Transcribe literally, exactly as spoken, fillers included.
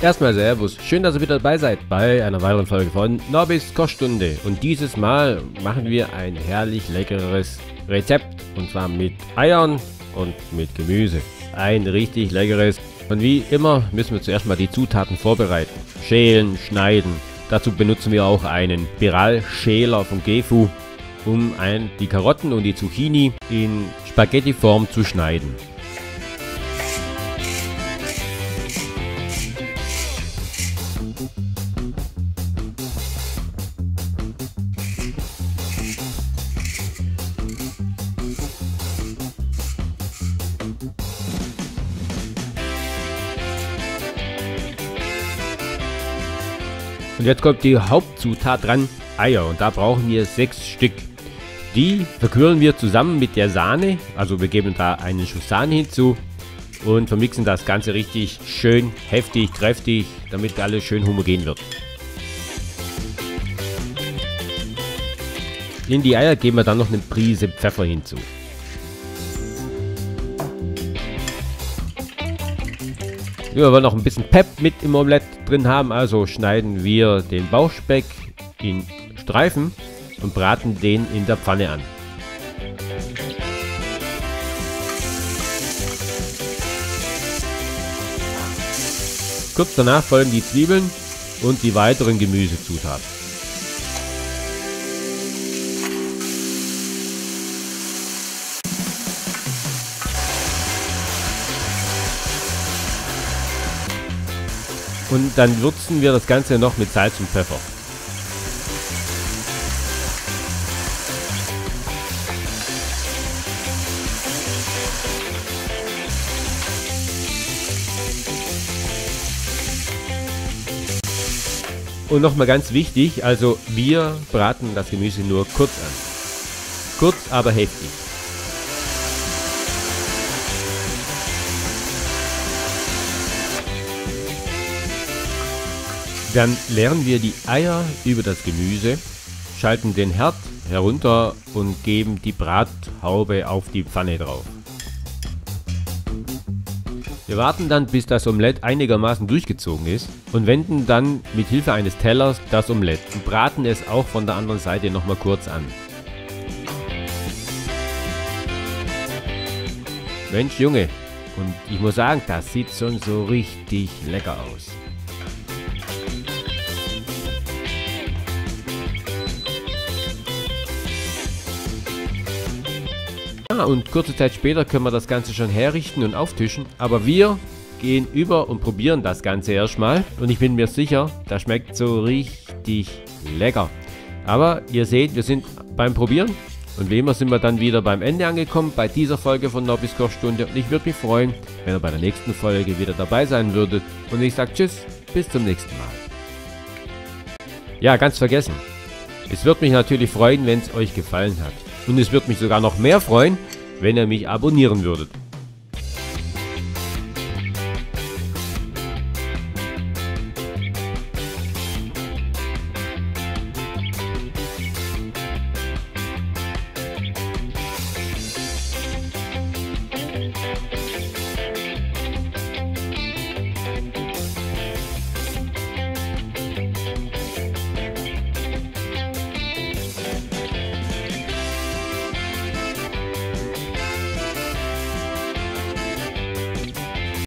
Erstmal Servus, schön, dass ihr wieder dabei seid bei einer weiteren Folge von Nobbi's Kochstunde. Und dieses Mal machen wir ein herrlich leckeres Rezept, und zwar mit Eiern und mit Gemüse. Ein richtig leckeres. Und wie immer müssen wir zuerst mal die Zutaten vorbereiten. Schälen, schneiden. Dazu benutzen wir auch einen Spiralschäler von Gefu, um ein, die Karotten und die Zucchini in Spaghettiform zu schneiden. Und jetzt kommt die Hauptzutat dran, Eier, und da brauchen wir sechs Stück. Die verquirlen wir zusammen mit der Sahne, also wir geben da einen Schuss Sahne hinzu und vermixen das Ganze richtig schön, heftig, kräftig, damit alles schön homogen wird. In die Eier geben wir dann noch eine Prise Pfeffer hinzu. Wir wollen noch ein bisschen Pep mit im Omelett drin haben, also schneiden wir den Bauchspeck in Streifen und braten den in der Pfanne an. Kurz danach folgen die Zwiebeln und die weiteren Gemüsezutaten. Und dann würzen wir das Ganze noch mit Salz und Pfeffer. Und nochmal ganz wichtig, also wir braten das Gemüse nur kurz an. Kurz, aber heftig. Dann leeren wir die Eier über das Gemüse, schalten den Herd herunter und geben die Brathaube auf die Pfanne drauf. Wir warten dann, bis das Omelett einigermaßen durchgezogen ist, und wenden dann mit Hilfe eines Tellers das Omelett und braten es auch von der anderen Seite nochmal kurz an. Mensch Junge, und ich muss sagen, das sieht schon so richtig lecker aus. Und kurze Zeit später können wir das Ganze schon herrichten und auftischen, aber wir gehen über und probieren das Ganze erstmal, und ich bin mir sicher, das schmeckt so richtig lecker. Aber ihr seht, wir sind beim Probieren, und wie immer sind wir dann wieder beim Ende angekommen bei dieser Folge von Nobbi's Kochstunde, und ich würde mich freuen, wenn ihr bei der nächsten Folge wieder dabei sein würdet, und ich sage tschüss, bis zum nächsten Mal. Ja, ganz vergessen, es würde mich natürlich freuen, wenn es euch gefallen hat. Und es würde mich sogar noch mehr freuen, wenn ihr mich abonnieren würdet.